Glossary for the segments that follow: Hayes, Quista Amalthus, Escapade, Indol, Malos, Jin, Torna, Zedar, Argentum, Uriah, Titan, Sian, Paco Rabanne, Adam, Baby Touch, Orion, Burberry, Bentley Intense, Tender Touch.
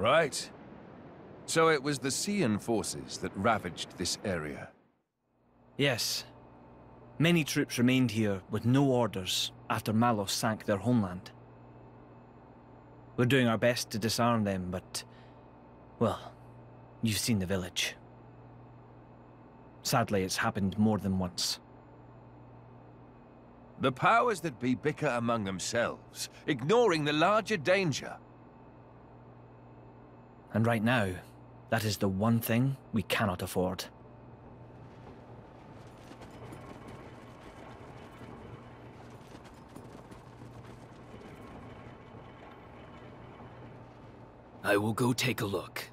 Right. So it was the Sian forces that ravaged this area. Yes. Many troops remained here with no orders after Malos sank their homeland. We're doing our best to disarm them, but... well, you've seen the village. Sadly, it's happened more than once. The powers that be bicker among themselves, ignoring the larger danger. And right now, that is the one thing we cannot afford. I will go take a look.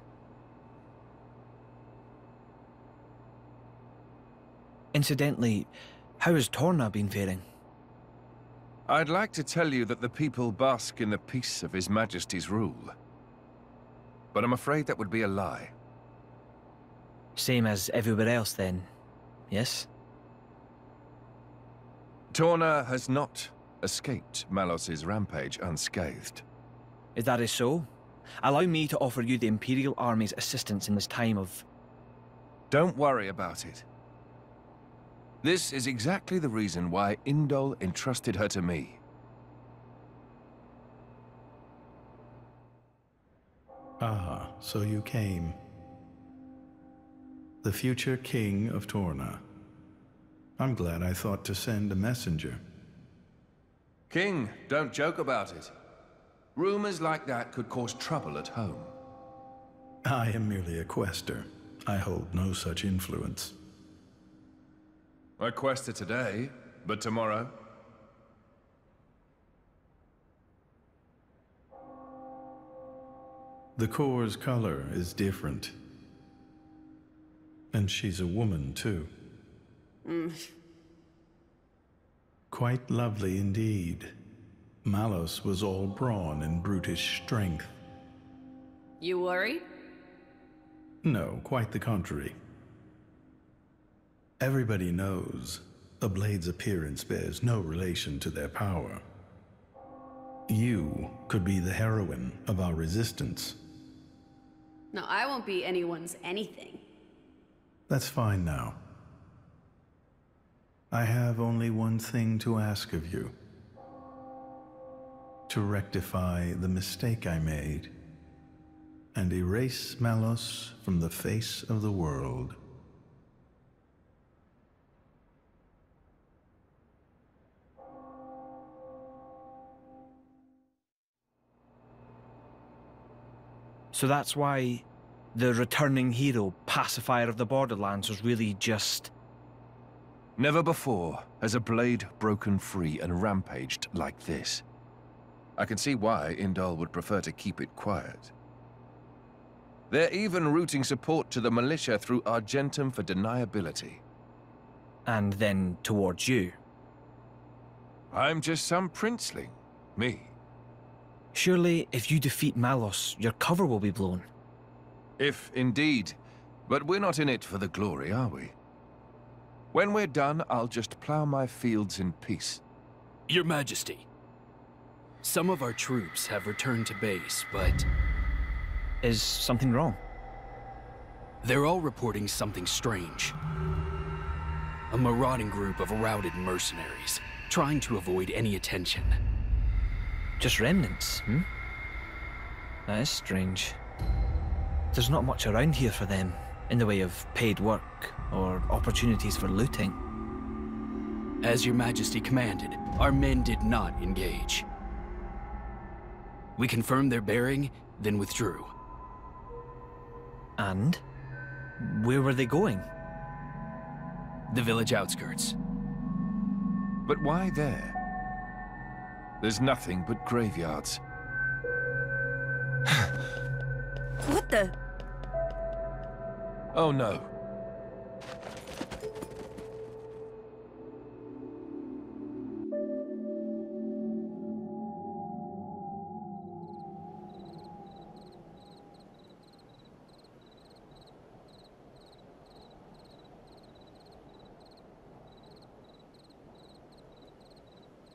Incidentally, how has Torna been faring? I'd like to tell you that the people bask in the peace of His Majesty's rule. But I'm afraid that would be a lie. Same as everywhere else then, yes? Torna has not escaped Malos's rampage unscathed. If that is so, allow me to offer you the Imperial Army's assistance in this time of... Don't worry about it. This is exactly the reason why Indol entrusted her to me. Ah, so you came. The future king of Torna. I'm glad I thought to send a messenger. King, don't joke about it. Rumors like that could cause trouble at home. I am merely a quester. I hold no such influence. I quested today, but tomorrow... The core's color is different. And she's a woman, too. Quite lovely indeed. Malos was all brawn and brutish strength. You worry? No, quite the contrary. Everybody knows a blade's appearance bears no relation to their power. You could be the heroine of our resistance. No, I won't be anyone's anything. That's fine now. I have only one thing to ask of you. To rectify the mistake I made and erase Malos from the face of the world. So that's why the returning hero, pacifier of the Borderlands, was really just... Never before has a blade broken free and rampaged like this. I can see why Indol would prefer to keep it quiet. They're even routing support to the militia through Argentum for deniability. And then towards you. I'm just some princeling, me. Surely, if you defeat Malos, your cover will be blown. If indeed. But we're not in it for the glory, are we? When we're done, I'll just plow my fields in peace. Your Majesty. Some of our troops have returned to base, but... Is something wrong? They're all reporting something strange. A marauding group of routed mercenaries, trying to avoid any attention. Just remnants, hmm? That is strange. There's not much around here for them, in the way of paid work or opportunities for looting. As Your Majesty commanded, our men did not engage. We confirmed their bearing, then withdrew. And? Where were they going? The village outskirts. But why there? There's nothing but graveyards. What the? Oh no.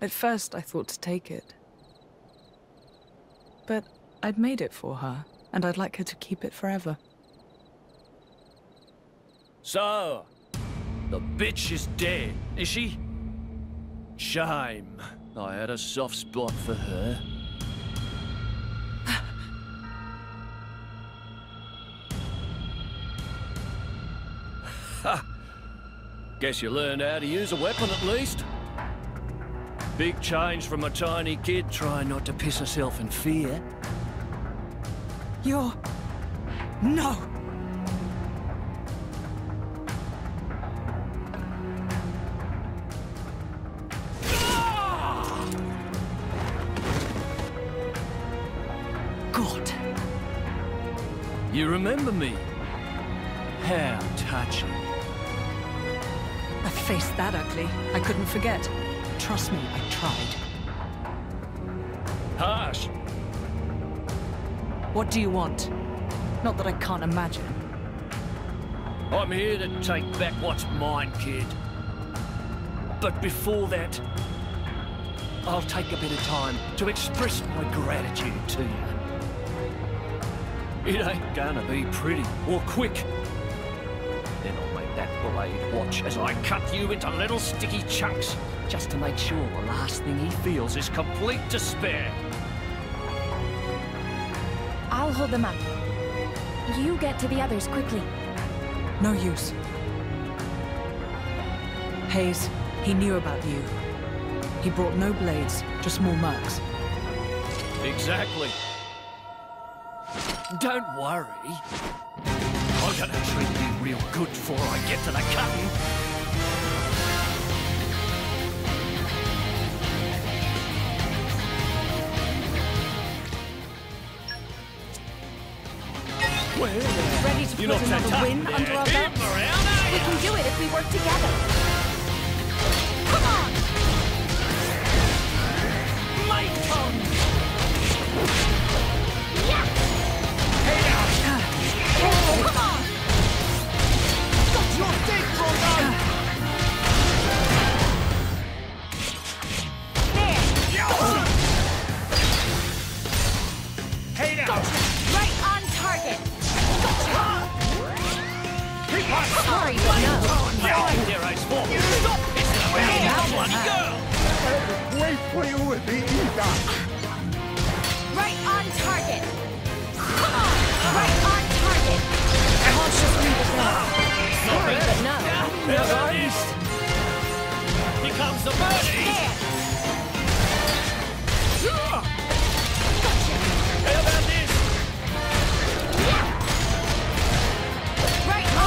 At first, I thought to take it, but I'd made it for her. and I'd like her to keep it forever. So, the bitch is dead, is she? Shame. I had a soft spot for her. Ha! Guess you learned how to use a weapon at least. Big change from a tiny kid trying not to piss herself in fear. You're... no! God! You remember me? How touching. I faced that ugly. I couldn't forget. Trust me, I tried. Harsh! What do you want? Not that I can't imagine. I'm here to take back what's mine, kid. But before that, I'll take a bit of time to express my gratitude to you. It ain't gonna be pretty or quick. Then I'll make that blade watch as I cut you into little sticky chunks, just to make sure the last thing he feels is complete despair. I'll hold them up. You get to the others quickly. No use. Hayes, he knew about you. He brought no blades, just more marks. Exactly. Don't worry. I'm gonna treat you real good before I get to the cutting. Well, ready to put another win under our belts? We can do it if we work together. Come on! My tongue! Yeah! Hey, oh, come on! Got your dick thrown out! Sorry, but no. Wait for you with me, Ida. Right on target. Come on. Right on target. Consciously denied. Sorry, but no. Here comes the birdie. Gotcha. How about this? Yeah. Right on.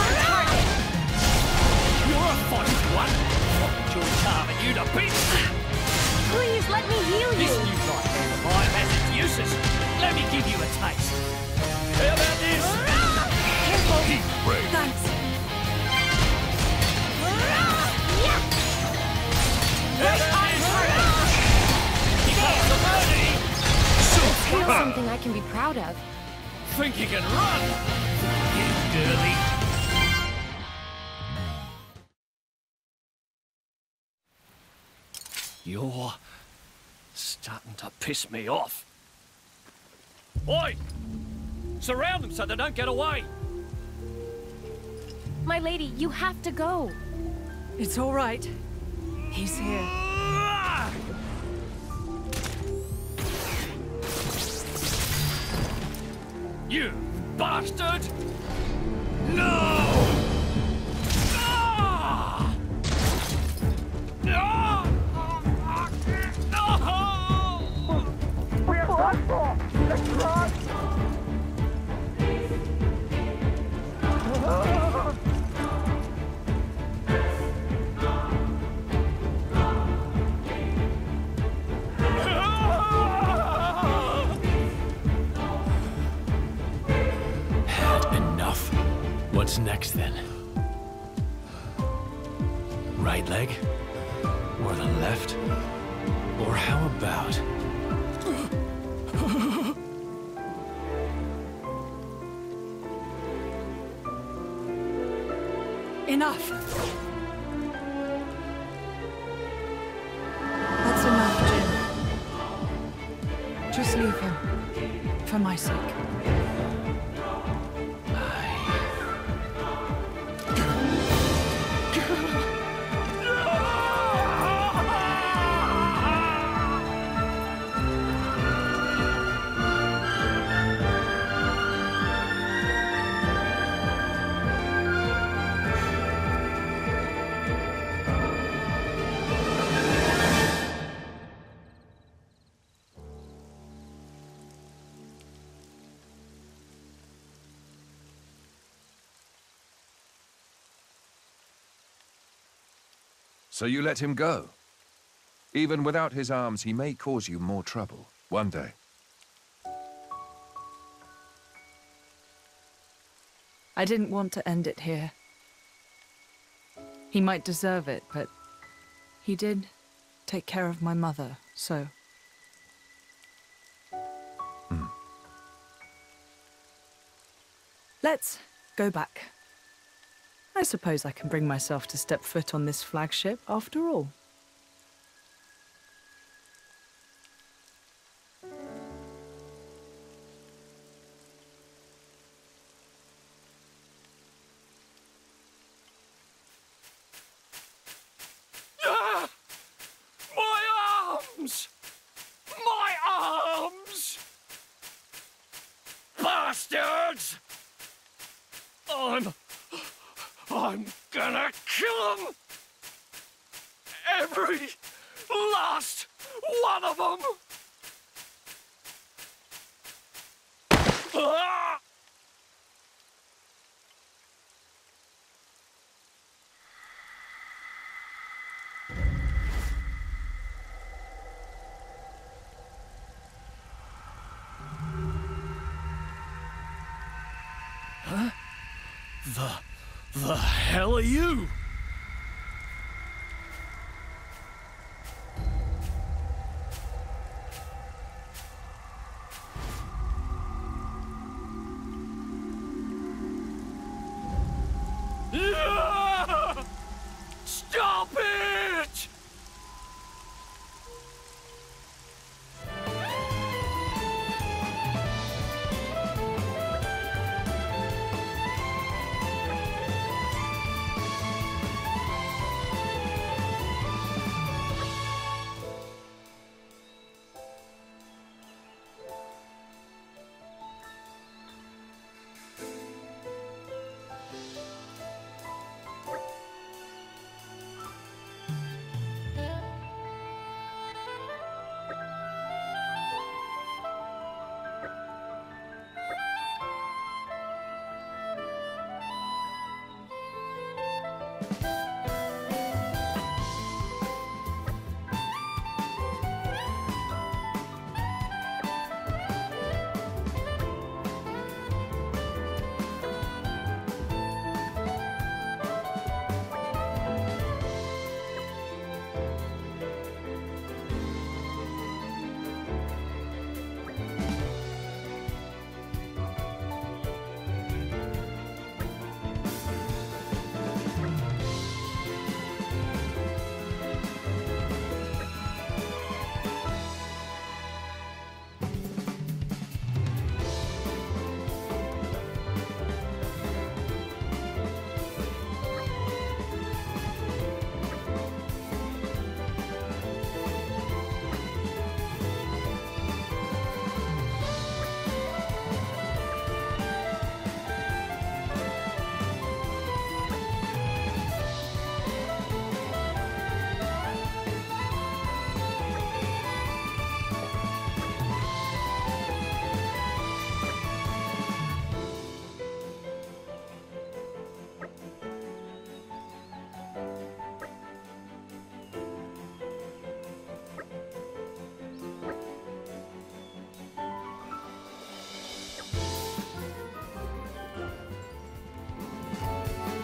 One. Fuck your charm and you to bits. Please let me heal you. This new life of mine has its uses. Let me give you a taste. How about this? Careful. Deep breath. Thanks. Yeah. Right on target. Here's something I can be proud of. Think you can run? You girly. You're starting to piss me off. Oi! Surround them so they don't get away! My lady, you have to go. It's all right. He's here. You bastard! No! What's next, then? Right leg? Or the left? Or how about... Enough! That's enough, Jin. Just leave him. For my sake. So you let him go? Even without his arms, he may cause you more trouble one day. I didn't want to end it here. He might deserve it, but he did take care of my mother, so... Let's go back. I suppose I can bring myself to step foot on this flagship after all. The hell are you? Stop it!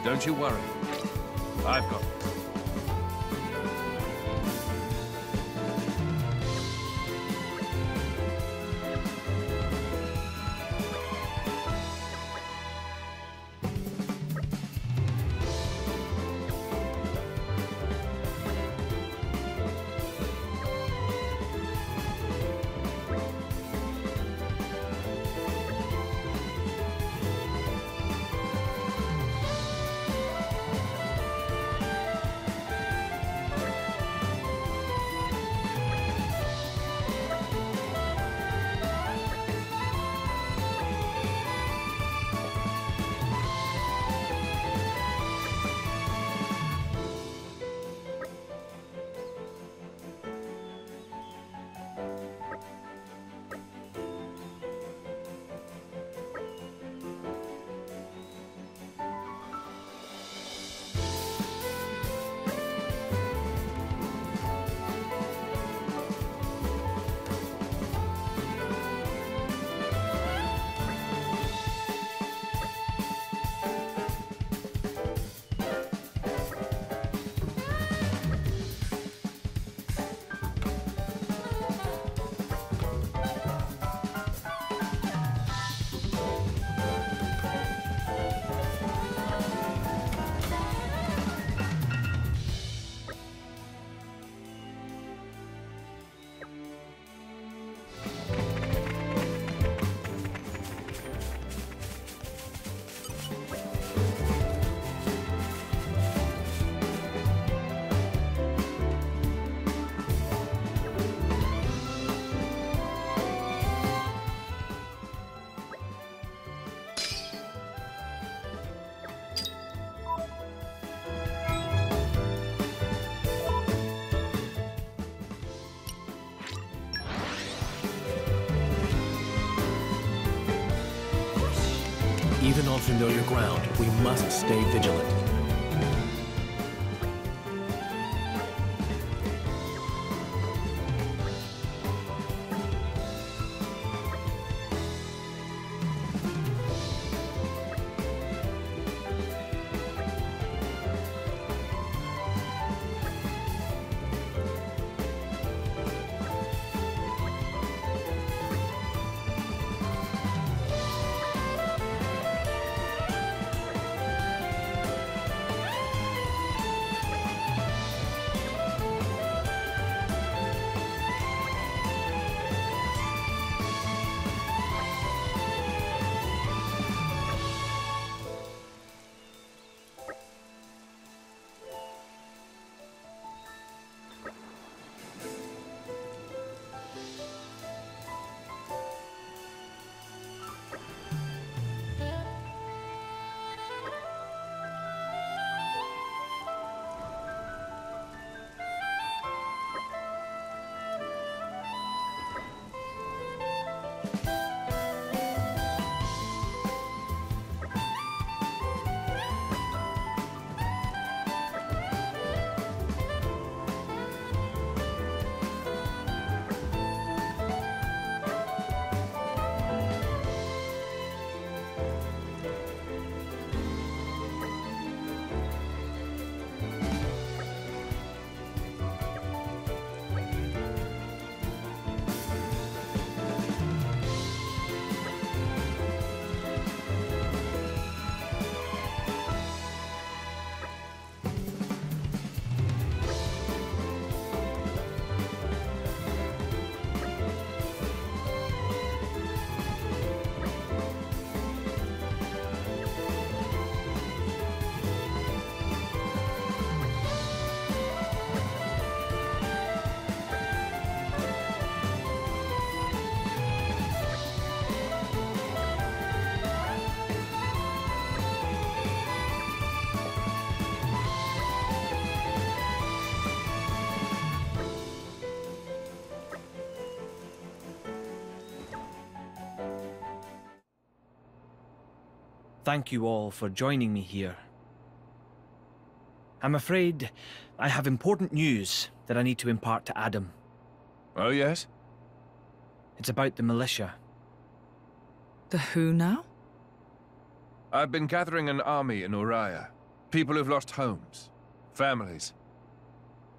Don't you worry. I've got it. Even on familiar ground, we must stay vigilant. Thank you all for joining me here. I'm afraid I have important news that I need to impart to Adam. Oh, yes? It's about the militia. The who now? I've been gathering an army in Uriah. People who've lost homes, families.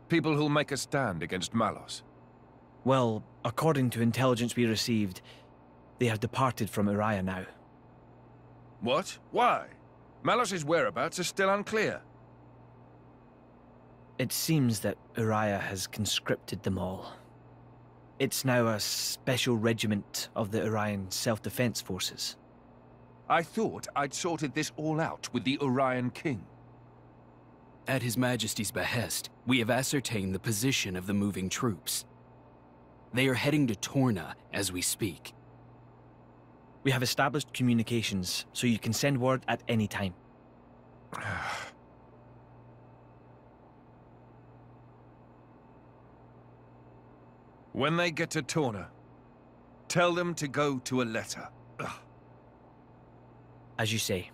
People who'll make a stand against Malos. Well, according to intelligence we received, they have departed from Uriah now. What? Why? Malos' whereabouts are still unclear. It seems that Uriah has conscripted them all. It's now a special regiment of the Orion self-defense forces. I thought I'd sorted this all out with the Orion King. At His Majesty's behest, we have ascertained the position of the moving troops. They are heading to Torna as we speak. We have established communications, so you can send word at any time. When they get to Torna, tell them to go to a letter. As you say.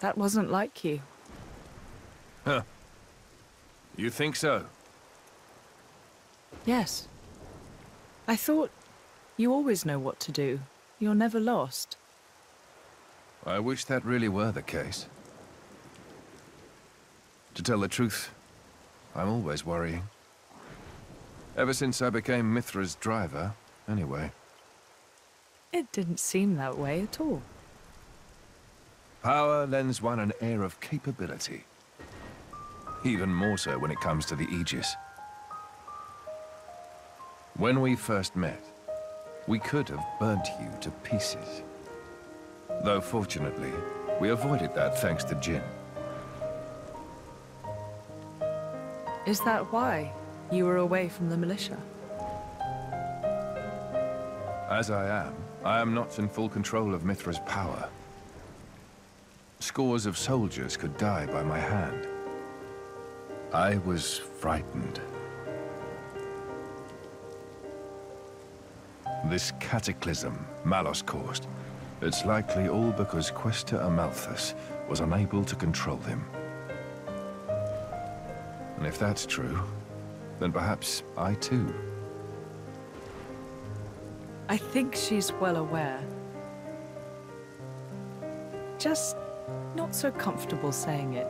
That wasn't like you. Huh. You think so? Yes. I thought you always know what to do. You're never lost. I wish that really were the case. To tell the truth, I'm always worrying. Ever since I became Mithra's driver, anyway. It didn't seem that way at all. Power lends one an air of capability. Even more so when it comes to the Aegis. When we first met, we could have burnt you to pieces. Though fortunately, we avoided that thanks to Jin. Is that why you were away from the militia? As I am not in full control of Mithra's power. Scores of soldiers could die by my hand. I was frightened. This cataclysm Malos caused, it's likely all because Quista Amalthus was unable to control him. And if that's true, then perhaps I too. I think she's well aware. Just not so comfortable saying it.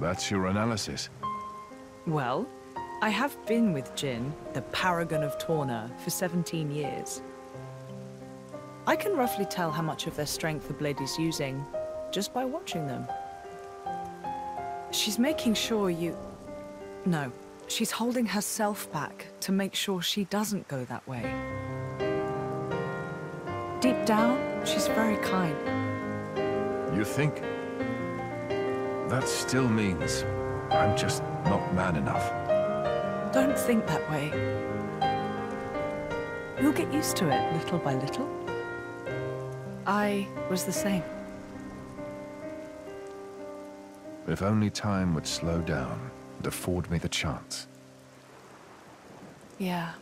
That's your analysis. Well, I have been with Jin, the paragon of Torna, for 17 years. I can roughly tell how much of their strength the blade is using, just by watching them. She's making sure you... No, she's holding herself back to make sure she doesn't go that way. Deep down, she's very kind. You think? That still means I'm just not man enough. Don't think that way. You'll get used to it little by little. I was the same. If only time would slow down and afford me the chance. Yeah.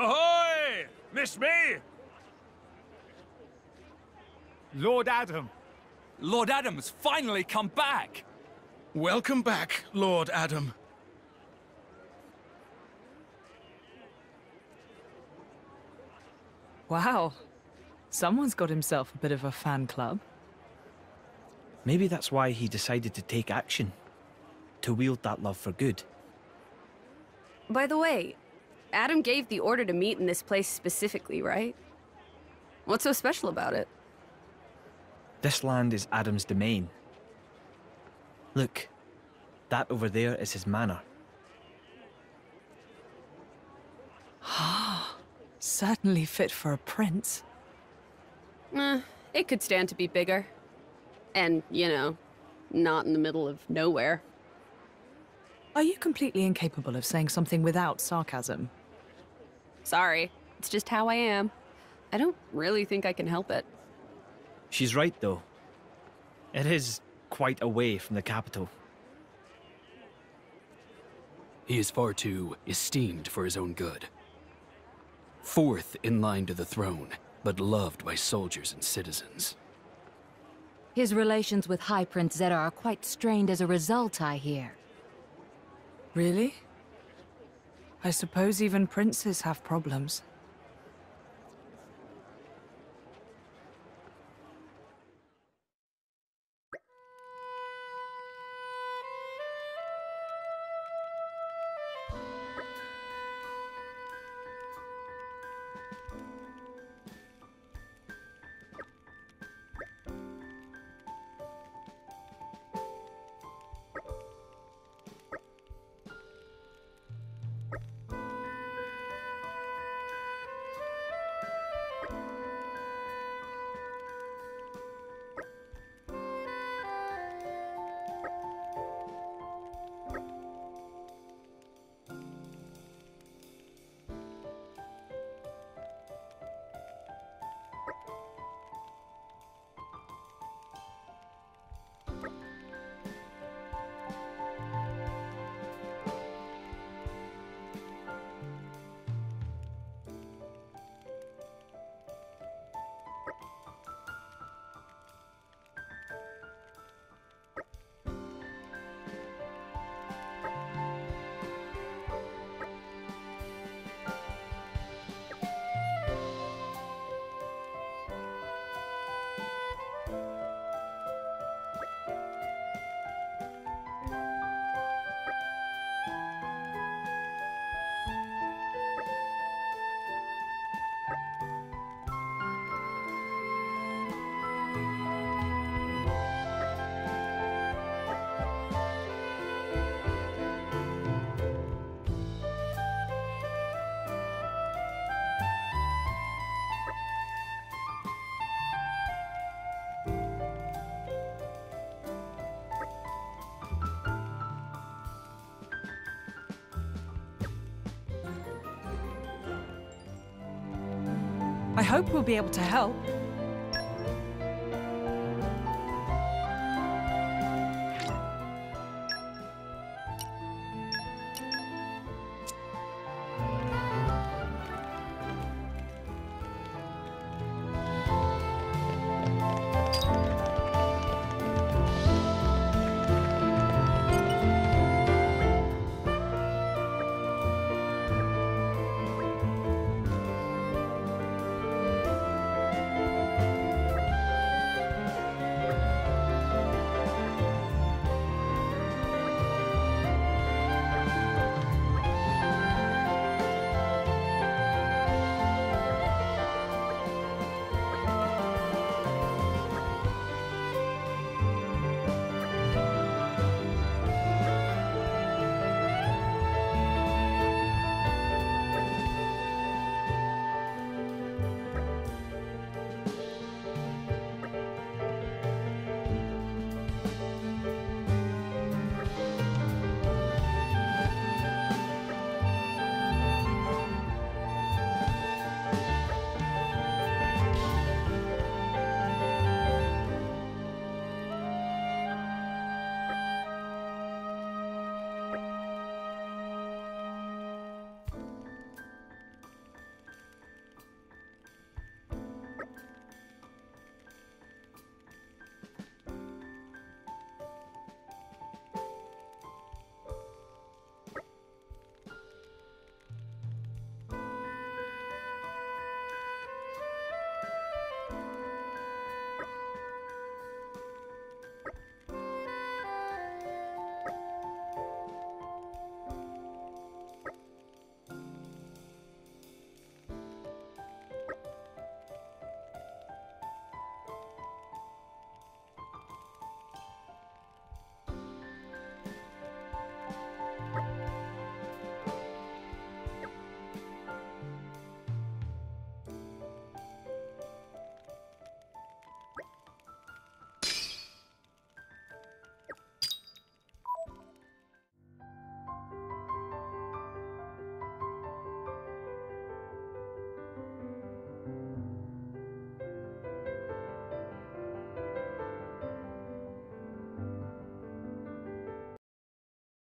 Ahoy! Miss me? Lord Adam. Lord Adam's finally come back! Welcome back, Lord Adam. Wow. Someone's got himself a bit of a fan club. Maybe that's why he decided to take action. To wield that love for good. By the way, Adam gave the order to meet in this place specifically, right? What's so special about it? This land is Adam's domain. Look, that over there is his manor. Ah, certainly fit for a prince. It could stand to be bigger. And, you know, not in the middle of nowhere. Are you completely incapable of saying something without sarcasm? Sorry, it's just how I am. I don't really think I can help it. She's right, though. It is quite away from the capital. He is far too esteemed for his own good. Fourth in line to the throne, but loved by soldiers and citizens. His relations with High Prince Zedar are quite strained as a result, I hear. Really? I suppose even princes have problems. I hope we'll be able to help.